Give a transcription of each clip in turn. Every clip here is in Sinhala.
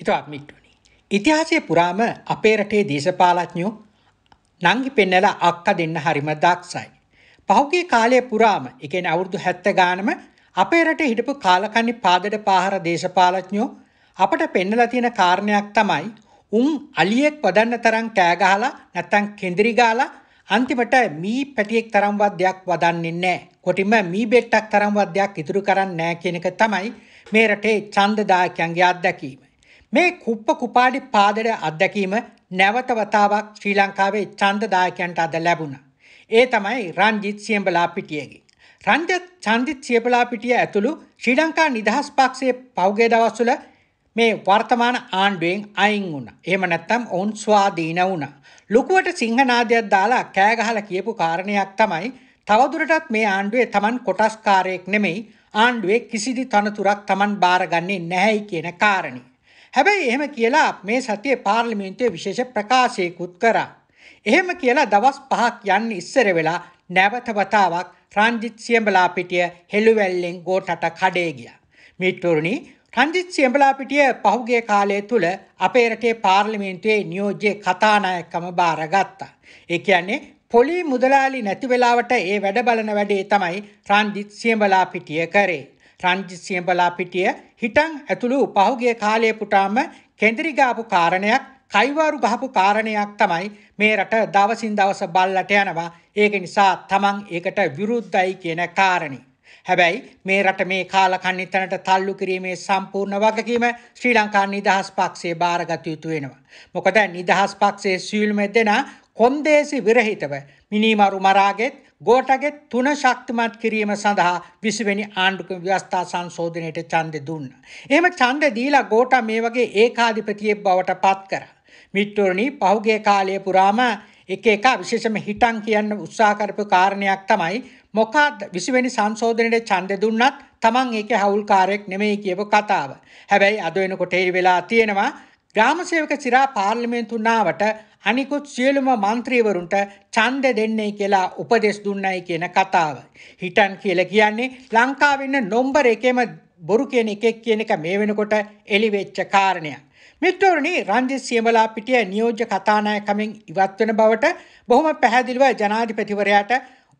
හිතවත්මිටුනි. ඉතිහාසයේ පුරාම අපේ රටේ දේශපාලඥයෝ නංගි පෙන්නලා අක්ක දෙන්න හරිම දක්ෂයි. පහුගිය කාලයේ පුරාම, ඒ කියන්නේ අවුරුදු 70 ගානම අපේ රටේ හිටපු කාලකන්ණි පාදට පාහර දේශපාලඥයෝ අපට පෙන්නලා තියෙන කාරණයක් තමයි උන් අලියෙක් වදන්න තරම් කෑ ගහලා නැත්නම් කෙඳිරි ගාලා අන්තිමට මී පැටියෙක් තරම්වත් දෙයක් වදන්නේ නැහැ. කොටිම මී බෙට්ටක් තරම්වත් දෙයක් ඉතුරු කරන්නේ නැහැ කියන එක තමයි මේ රටේ ඡන්දදායකයන්ගේ අත්දැකීම. මේ කුප්ප කුපාඩි පාදට අත්දැකීම නැවත වතාවක් ශ්‍රී ලංකාවේ ඡන්දදායකයන්ට අද ලැබුණා. ඒ තමයි රංජිත් සියඹලාපිටියගේ. රංජිත් සියඹලාපිටිය ඇතුළු ශ්‍රී ලංකා නිදහස් පක්ෂයේ පෞගේ දවස්වල මේ වර්තමාන ආණ්ඩුවෙන් අයින් වුණා. එහෙම නැත්නම් ඔවුන් ස්වාධීන වුණා. ලොකුවට සිංහනාදයක් දාලා කෑ ගහලා කියපු කාරණයක් තමයි තවදුරටත් මේ ආණ්ඩුවේ Taman කොටස්කාරයෙක් නෙමෙයි, ආණ්ඩුවේ කිසිදු තනතුරක් Taman බාරගන්නේ නැහැයි කියන කාරණේ. හැබැයි එහෙම කියලා මේ සතියේ පාර්ලිමේන්තුවේ විශේෂ ප්‍රකාශයකුත් කරා. එහෙම කියලා දවස් 5ක් යන්න ඉස්සර වෙලා නැවත වතාවක් රංජිත් සියඹලාපිටිය හෙළුවැල්ලෙන් ගෝඨාට කඩේ ගියා. මිතුරුනි, රංජිත් සියඹලාපිටිය පහුගිය කාලය තුල අපේ රටේ පාර්ලිමේන්තුවේ නියෝජ්‍ය කතානායකකම බාරගත්තා. ඒ කියන්නේ පොලි මුදලාලි නැති වෙලාවට ඒ වැඩ බලන වැඩේ තමයි රංජිත් සියඹලාපිටිය කරේ. රංජිත් සියඹලාපිටිය හිටන් ඇතුළු පහුගිය කාලයේ පුටාම කෙඳිරි ගාපු කාරණයක්, කයිවාරු ගහපු කාරණයක් තමයි මේ රට දවසින් දවස බල්ලට යනවා. ඒක නිසා තමන් ඒකට විරුද්ධයි කියන කාරණේ. හැබැයි මේ රට මේ කාලකන්ණි තැනට තල්ලු කිරීමේ සම්පූර්ණ වගකීම ශ්‍රී ලංකා නිදහස් පක්ෂයේ බාරගත යුතු වෙනවා. මොකද නිදහස් පක්ෂයේ සියලුම දෙනා කොන්දේසි විරහිතව මිනිමරු මරාගෙත් ගෝඨාගෙත් තුන ශක්තිමත් කිරීම සඳහා 20 වෙනි ආණ්ඩුක ව්‍යවස්ථා සංශෝධනයට ඡන්දෙ දුන්නා. එහෙම ඡන්දෙ දීලා ගෝඨා මේ වගේ ඒකාධිපතියෙක් බවට පත් කරා. මිත්‍රෝනි, පහුගිය කාලයේ පුරාම එක විශේෂම හිටන් කියන්න උත්සාහ කරපු කාරණයක් තමයි මොකක්ද 20 වෙනි සංශෝධනයේ ඡන්දෙ දුන්නත් Taman ඒකේ හවුල්කාරයෙක් නෙමෙයි කියව කතාව. හැබැයි අද වෙනකොට ඒ වෙලා තියෙනවා ග්‍රාම සේවක සිරා පාර්ලිමේන්තුවට නාවට අනිකුත් සියලුම മന്ത്രിවරුන්ට ඡන්ද දෙන්නේ කියලා උපදෙස් දුන්නයි කියන කතාව. හිටන් කියලා කියන්නේ ලංකාවෙන්න නම්බර් එකේම බොරු කියන එකෙක් කියන එක මේ වෙනකොට එළි වෙච්ච කාරණයක්. මිත්‍රෝනි, රංජිත් සියඹලාපිටිය නියෝජ්‍ය කතානායකකමෙන් ඉවත් වෙන බවට බොහොම පැහැදිලිව ජනාධිපතිවරයාට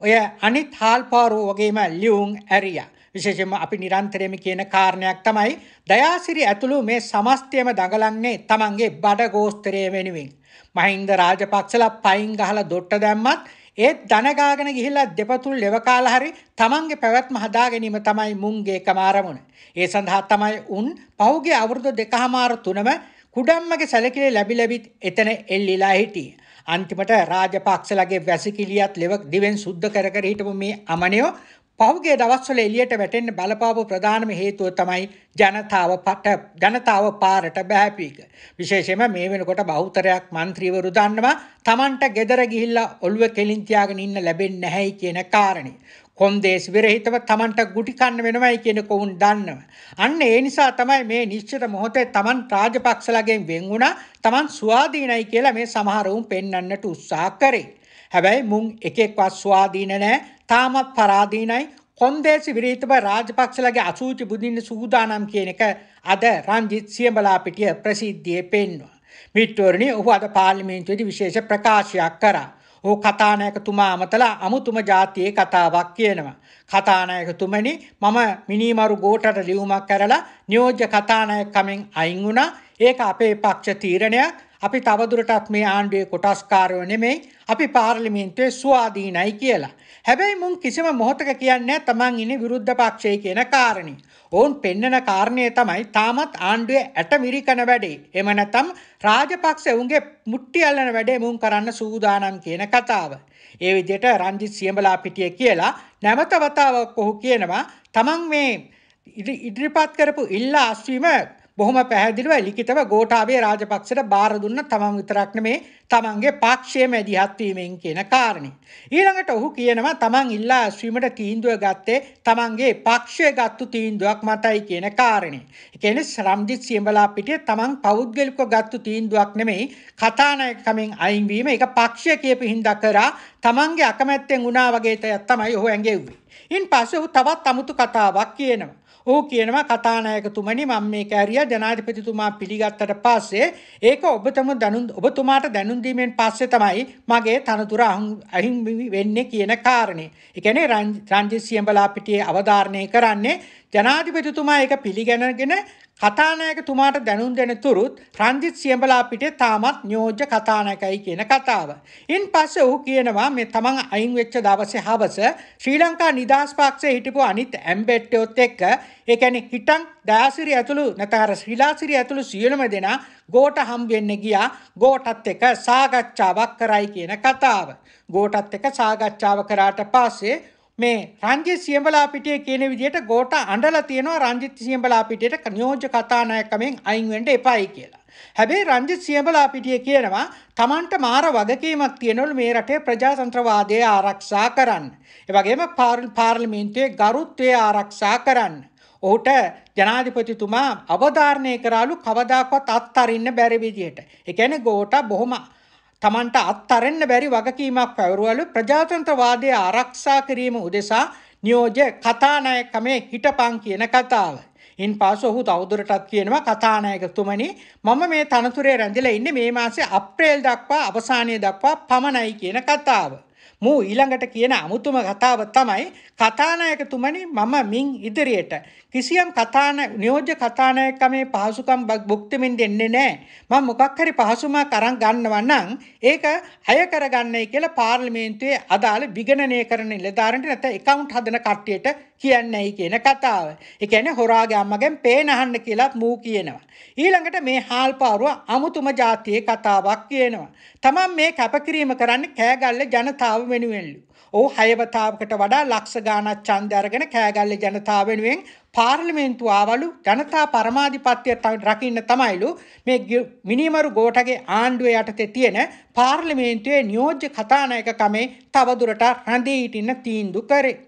ඔය අනිත් හාල්පාරෝ වගේම ලියුම් ඇරියා. විශේෂයෙන්ම අපි නිරන්තරයෙන්ම කියන කාරණයක් තමයි දයාසිරි ඇතුළු මේ සමස්තයම දඟලන්නේ Tamanගේ බඩ ගෝස්තරය වෙනුවෙන්. මහින්ද රාජපක්ෂලා පයින් ගහලා දොට්ට දැම්මත් ඒත් දනගාගෙන ගිහිල්ලා දෙපතුල් ලෙව කාලා හරි Tamanගේ පැවැත්ම හදා ගැනීම තමයි මුංගේ කමාරමුණ. ඒ සඳහා තමයි උන් පහුගිය අවුරුදු 2.5 3ම කුඩම්මගේ සැලකිලි ලැබිත් එතන එල්ලිලා හිටියේ. අන්තිමට රාජපක්ෂලාගේ වැසිකිළියත් ලෙව දිවෙන් සුද්ධ කර කර හිටපු මේ අමනියෝ පහුගිය දවස්වල එළියට වැටෙන්න බලපාපු ප්‍රධානම හේතුව තමයි ජනතාව පාරට බැහැපීක. විශේෂයෙන්ම මේ වෙනකොට බහුතරයක් മന്ത്രിවරු දන්නවා Tamanට ගෙදර ගිහිල්ලා ඔළුව කෙලින් තියාගෙන ඉන්න ලැබෙන්නේ නැහැයි කියන කාරණේ. කොන්දේස් විරහිතව Tamanට ගුටි කන්න වෙනවයි කියන කවුන් දන්නවා. අන්න ඒ නිසා තමයි මේ නිශ්චිත මොහොතේ Taman රාජපක්ෂලාගෙන් වෙන් වුණා Taman ස්වාධීනයි කියලා මේ සමහරවුන් පෙන්වන්නට උත්සාහ කරේ. හැබැයි මුන් එකෙක්වත් ස්වාධීන නැහැ. තාමත් පරාදීනයි. කොන්දේසි විරහිතව රාජපක්ෂලාගේ අසුචි බුදින්න සූදානම් කියන එක අද රංජිත් සියඹලාපිටිය ප්‍රසිද්ධියේ පෙන්වුවා. මිත්‍රෝනි, ඔහු අද පාර්ලිමේන්තුවේදී විශේෂ ප්‍රකාශයක් කරා. ඔහු කතානායකතුමා අමතලා අමුතුම જાතියේ කතාවක් කියනවා. කතානායකතුමනි, මම මිනිමරු ගෝඨාට ලියුමක් කරලා නියෝජ්‍ය කතානායකකමෙන් අයින් වුණා. ඒක අපේ පක්ෂ තීරණයක්. අපි තවදුරටත් මේ ආණ්ඩුවේ කොටස්කාරයෝ නෙමෙයි, අපි පාර්ලිමේන්තුවේ ස්වාධීනයි කියලා. හැබැයි මුන් කිසිම මොහොතක කියන්නේ Taman ඉන්නේ විරුද්ධ පක්ෂයේ කියන කාරණේ. ඔවුන් පෙන්නන කාරණේ තමයි තාමත් ආණ්ඩුවේ ඇටමිරිකන වැඩේ. එහෙම නැත්නම් රාජපක්ෂ උන්ගේ මුට්ටි අල්ලන වැඩේ මුන් කරන්න සූදානම් කියන කතාව. ඒ විදිහට රංජිත් සියඹලාපිටිය කියලා නැවත වතාවක් ඔහු කියනවා Taman මේ ඉදිරිපත් කරපු ඉල්ලා අස්වීම බොහොම පැහැදිලිව ලිඛිතව ගෝඨාභය රාජපක්ෂට බාර දුන්න තමන් විතරක් නෙමේ තමන්ගේ පක්ෂයේම ඇදිහත් වීමෙන් කියන කාරණේ. ඊළඟට ඔහු කියනවා තමන් ඉල්ලා ඇස්වීමට තීන්දුව ගත්තේ තමන්ගේ පක්ෂය ගත්තු තීන්දුවක් මතයි කියන කාරණේ. ඒ කියන්නේ රංජිත් සියඹලාපිටිය තමන් පෞද්ගලිකව ගත්තු තීන්දුවක් නෙමෙයි කතානායකකමෙන් අයින් වීම ඒක පක්ෂය කියපු හින්දා කරා තමන්ගේ අකමැත්තෙන් වුණා වගේ තමයි ඔහු ඇඟෙව්වේ. ඉන් පස්සේ ඔහු තවත් අමුතු කතාවක් කියනවා. ඔහු කියනවා කතානායකතුමනි මම මේ කෑරියා ජනාධිපතිතුමා පිළිගත්තට පස්සේ ඒක ඔබතුමාට දැනුම් දීමෙන් පස්සේ තමයි මගේ තනතුර අහිං වෙන්නේ කියන කාරණේ. ඒ කියන්නේ රංජිත් සියඹලාපිටිය අවධාරණය කරන්නේ ජනාධිපතිතුමා ඒක පිළිගැනගෙන කතානායකතුමාට දැනුම් දෙන තුරුත් රංජිත් සියඹලාපිටිය තාමත් නියෝජ්‍ය කතානායකයි කියන කතාව. ඉන් පස්සේ ඔහු කියනවා මේ තමන් අයින් වෙච්ච දවසේ හවස ශ්‍රී ලංකා නිදහස් පක්ෂයේ හිටපු අනිත් ඇම්බෙට්ටයොත් එක්ක ඒ කියන්නේ හිටන් දයාසිරි ඇතුළු නැත්නම් අර ශ්‍රීලාසිරි ඇතුළු සියලුම දෙනා ගෝඨා හම් වෙන්න ගියා. ගෝඨාත් එක්ක සාකච්ඡාවක් කරයි කියන කතාව. ගෝඨාත් එක්ක සාකච්ඡාව කරාට පස්සේ මේ රංජිත් සියඹලාපිටිය කියන විදිහට ගෝඨා අඬලා තියෙනවා රංජිත් සියඹලාපිටියට නියෝජ්‍ය කතානායකකමෙන් අයින් වෙන්න එපායි කියලා. හැබැයි රංජිත් සියඹලාපිටිය කියනවා තමන්ට මාර වගකීමක් තියෙනවලු මේ රටේ ප්‍රජාතන්ත්‍රවාදය ආරක්ෂා කරන්න. ඒ වගේම පාර්ලිමේන්තුවේ ගරුත්වය ආරක්ෂා කරන්න. ඔහුට ජනාධිපතිතුමා අවධාරණය කරාලු කවදාකවත් අත්හරින්න බැරි විදිහට. ඒ කියන්නේ ගෝඨා බොහොම තමන්ට අත්හරින්න බැරි වගකීමක් පැවරුවලු ප්‍රජාතන්ත්‍රවාදය ආරක්ෂා කිරීම උදෙසා නියෝජ්‍ය කතානායකකමේ හිටපන් කියන කතාව. ඉන්පසු ඔහු තවදුරටත් කියනවා කතානායකතුමනි මම මේ තනතුරේ රැඳිලා ඉන්නේ මේ මාසේ අප්‍රේල් දක්වා අවසානයේ දක්වා පමණයි කියන කතාව. මූ ඊළඟට කියන අමුතුම කතාව තමයි කතානායකතුමනි මම මින් ඉදිරියට කිසියම් නියෝජ්‍ය කතානායකකමේ පහසුකම් භුක්තිමින් දෙන්නේ නැහැ. මම මොකක් හරි පහසුමක් අරන් ගන්නවා නම් ඒක අය කරගන්නයි කියලා පාර්ලිමේන්තුවේ අදාළ විගණනය කරන නිලධාරීන්ට නැත්නම් account හදන කට්ටියට කියන්නේ කියන කතාව. ඒ කියන්නේ හොරාගේ අම්මගෙන් පේන අහන්න කියලාත් මූ කියනවා. ඊළඟට මේ හාල්පාරුව අමුතුම જાතියේ කතාවක් කියනවා. තමන් මේ කැපකිරීම කරන්නේ කෑගල්ල ජනතාව වෙනුවෙන්ලු. ඔහු 6 වතාවකට වඩා ලක්ෂ ගාණක් ඡන්දය අරගෙන කෑගල්ල ජනතාව වෙනුවෙන් පාර්ලිමේන්තුව ආවලු ජනතා පරමාධිපත්‍ය රකින්න තමයිලු මේ මිනිමරු ගෝඨාගේ ආණ්ඩුව යටතේ තියෙන පාර්ලිමේන්තුවේ නියෝජ්‍ය කතානායකකමේ තවදුරටත් රැඳී සිටින්න තීන්දුව කරේ.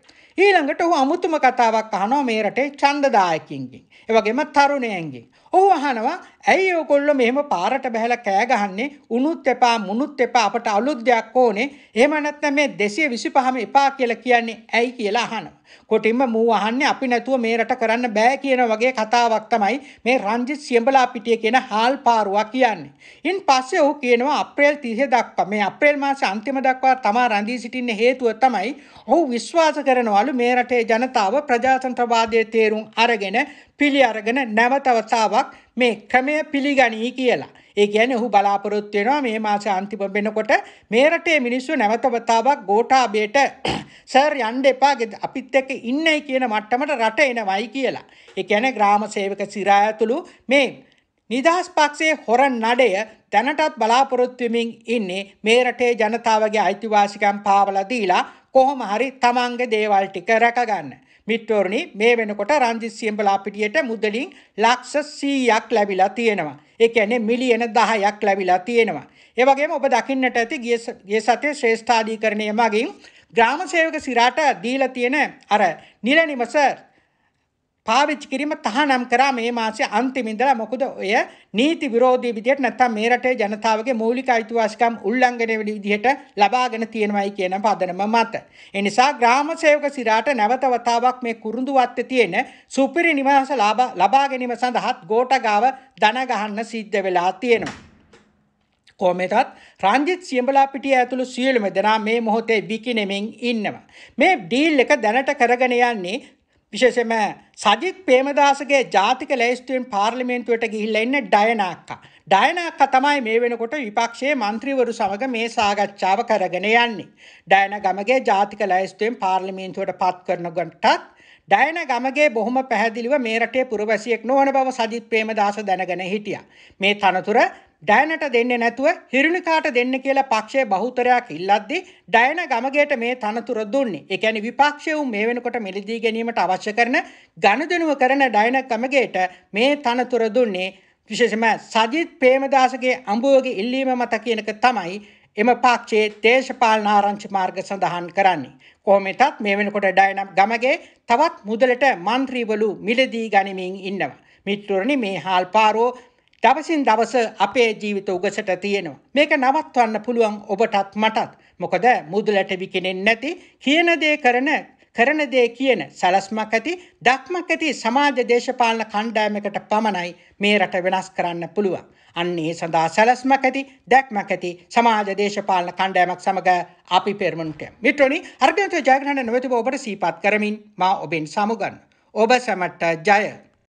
ඊළඟට ඔහු අමුතුම කතාවක් අහනවා මේ රටේ ඡන්දදායකින්ගෙන්. ඒ වගේම තරුණයන්ගෙන්. ඔහු අහනවා ඇයි ඔයගොල්ලෝ මෙහෙම පාරට බහැලා කෑ ගහන්නේ? උනුත් එපා මුනුත් එපා අපට අලුත් දෙයක් ඕනේ. එහෙම නැත්නම් මේ 225ම එපා කියලා කියන්නේ ඇයි කියලා අහනවා. කොටින්ම මූ අහන්නේ අපි නැතුව මේ රට කරන්න බෑ කියන වගේ කතාවක් තමයි මේ රංජිත් සියඹලාපිටිය කියන හාල්පාරුවා කියන්නේ. ඉන් පස්සේ ඔහු කියනවා අප්‍රේල් 30 දක්වා මේ අප්‍රේල් මාසේ අන්තිම දක්වා තමා රැඳී සිටින්න හේතුව තමයි ඔහු විශ්වාස කරනවා මේ රටේ ජනතාව ප්‍රජාතන්ත්‍රවාදයේ තේරුම් අරගෙන පිළිඅරගෙන නැවතවතාවක් මේ ක්‍රමය පිළිගනී කියලා. ඒ කියන්නේ ඔහු බලාපොරොත්තු වෙනවා මේ මාසේ අන්තිම වෙනකොට මේ රටේ මිනිස්සු නැවතවතාවක් ගෝඨාබේට සර් යන්න එපා අපිත් එක්ක ඉන්නයි කියන මට්ටමට රට එනවයි කියලා. ඒ කියන්නේ ග්‍රාම සේවක සිරායතුළු මේ නිදහස් පක්ෂයේ හොර නඩය දැනටත් බලාපොරොත්තු වෙමින් ඉන්නේ මේ රටේ ජනතාවගේ අයිතිවාසිකම් පාවලා දීලා කොහොම හරි තමන්ගේ දේවල් ටික රැකගන්න. මිත්‍රෝනි මේ වෙනකොට රංජිත් සියඹලාපිටියට මුදලින් ලක්ෂ 100ක් ලැබිලා තියෙනවා. ඒ කියන්නේ මිලියන 10ක් ලැබිලා තියෙනවා. ඒ වගේම ඔබ දකින්නට ඇති ගිය සතියේ ශ්‍රේෂ්ඨාධිකරණය මගින් ග්‍රාම සේවක සිරාට දීලා තියෙන අර නිල නිවස පාවිච්චි කිරීම තහනම් කරා මේ මාසේ අන්තිම ඉඳලා. මොකද ඔය නීති විරෝධී විදිහට නැත්නම් මේ රටේ ජනතාවගේ මූලික අයිතිවාසිකම් උල්ලංඝනය වෙන විදිහට ලබාගෙන තියෙනවායි කියන පදනම මත. ඒ නිසා ග්‍රාම සේවක සිරාට නැවත වතාවක් මේ කුරුඳු වත්තේ තියෙන සුපිරි නිවාස ලබා ගැනීම සඳහා ගෝඨාගාව දන ගහන්න සිද්ධ වෙලා තියෙනවා. කොහොමදත් රංජිත් සියඹලාපිටිය ඇතුළු සියලුම දෙනා මේ මොහොතේ විකිණෙමින් ඉන්නවා. මේ ඩීල් එක දැනට කරගෙන යන්නේ විශේෂයෙන්ම සජිත් ප්රේමදාසගේ ජාතික ලේස්තුවෙන් පාර්ලිමේන්තුවට ගිහිල්ලා ඉන්න ඩයනාක්කා. ඩයනාක්කා තමයි මේ වෙනකොට විපක්ෂයේ മന്ത്രിවරු සමග මේ සාකච්ඡාව කරගෙන යන්නේ. ඩයනා ගමගේ ජාතික ලේස්තුවෙන් පාර්ලිමේන්තුවට පත් කරන ගමන්ටත් ඩයනා ගමගේ බොහොම පැහැදිලිව මේ රටේ පුරවැසියෙක් නොවන බව සජිත් ප්රේමදාස දැනගෙන හිටියා. මේ තනතුර ඩයනට දෙන්නේ නැතුව හිරුණිකාට දෙන්න කියලා පක්ෂයේ බහුතරයක් ඉල්ලද්දී ඩයන ගමගේට මේ තනතුර දුන්නේ. ඒ කියන්නේ විපක්ෂය මේ වෙනකොට මිලදී ගැනීමට අවශ්‍ය කරන ගනුදෙනුව කරන ඩයන ගමගේට මේ තනතුර දුන්නේ විශේෂයෙන්ම සජිත් ප්රේමදාසගේ අඹුවගේ ඉල්ලීම මත කියනක තමයි එම පක්ෂයේ දේශපාලන ආරංචි මාර්ග සඳහන් කරන්නේ. කොහොමදත් මේ වෙනකොට ඩයන ගමගේ තවත් මුදලට മന്ത്രിවරු මිලදී ගනිමින් ඉන්නවා. මිත්‍රෝනි මේ හාල්පාරෝ දවසින් දවස අපේ ජීවිත උගසට තියෙනවා. මේක නවත්වන්න පුළුවන් ඔබටත් මටත්. මොකද මුදලට විකිණෙන්නේ නැති කියන දේ කරන කරන දේ කියන සලස්මක් ඇති දක්මක් ඇති සමාජ දේශපාලන කණ්ඩායමකට පමණයි මේ රට වෙනස් කරන්න පුළුවන්. අන්න ඒ සඳහා සලස්මක් ඇති දක්මක් ඇති සමාජ දේශපාලන කණ්ඩායමක් සමග අපි පෙරමුණට මිත්‍රෝනි අර්ගන්ත ජයග්‍රහණ නොවේතුව ඔබට සීපත් කරමින් මා ඔබෙන් සමුගන්න. ඔබ සමට ජය.